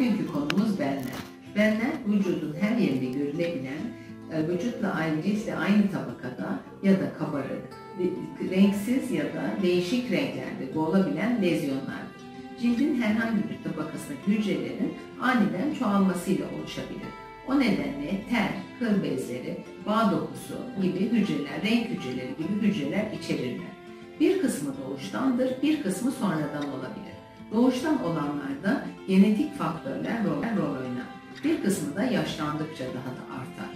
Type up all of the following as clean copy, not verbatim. bugünkü konumuz benler. Benler vücudun her yerinde görülebilen, vücutla aynı cinsle aynı tabakada ya da kabarık, renksiz ya da değişik renklerde olabilen lezyonlardır. Cildin herhangi bir tabakasındaki hücrelerin aniden çoğalmasıyla oluşabilir. O nedenle ter, kıl bezleri, bağ dokusu gibi hücreler, renk hücreleri gibi hücreler içerirler. Bir kısmı doğuştandır, bir kısmı sonradan olabilir. Doğuştan olanlarda genetik faktörler rol oynar. Bir kısmı da yaşlandıkça daha da artar.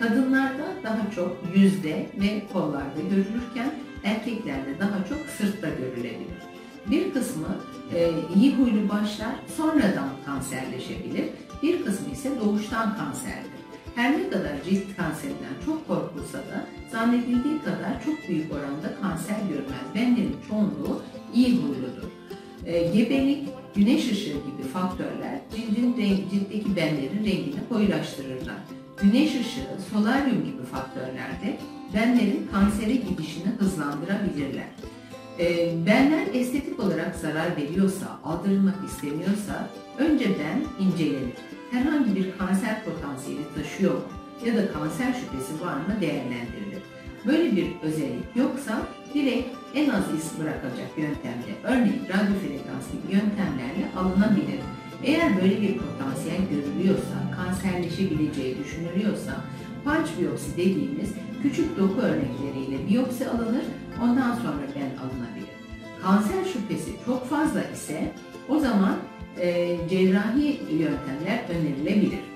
Kadınlarda daha çok yüzde ve kollarda görülürken erkeklerde daha çok sırtta görülebilir. Bir kısmı iyi huylu başlar, sonradan kanserleşebilir. Bir kısmı ise doğuştan kanserdir. Her ne kadar cilt kanserinden çok korkulsa da zannedildiği kadar çok büyük oranda kanser görmez. Benlerin çoğunluğu iyi huyludur. Gebelik, güneş ışığı gibi faktörler ciltteki benlerin rengini koyulaştırırlar. Güneş ışığı, solaryum gibi faktörlerde benlerin kansere gidişini hızlandırabilirler. Benler estetik olarak zarar veriyorsa, aldırılmak isteniyorsa önceden incelenir. Herhangi bir kanser potansiyeli taşıyor mu ya da kanser şüphesi var mı değerlendirilir. Böyle bir özellik yoksa direkt en az iz bırakacak yöntemle, örneğin radyo frekans gibi yöntemlerle alınabilir. Eğer böyle bir potansiyel görülüyorsa, kanserleşebileceği düşünülüyorsa punch biyopsi dediğimiz küçük doku örnekleriyle biyopsi alınır, ondan sonra ben alınabilir. Kanser şüphesi çok fazla ise o zaman cerrahi yöntemler önerilebilir.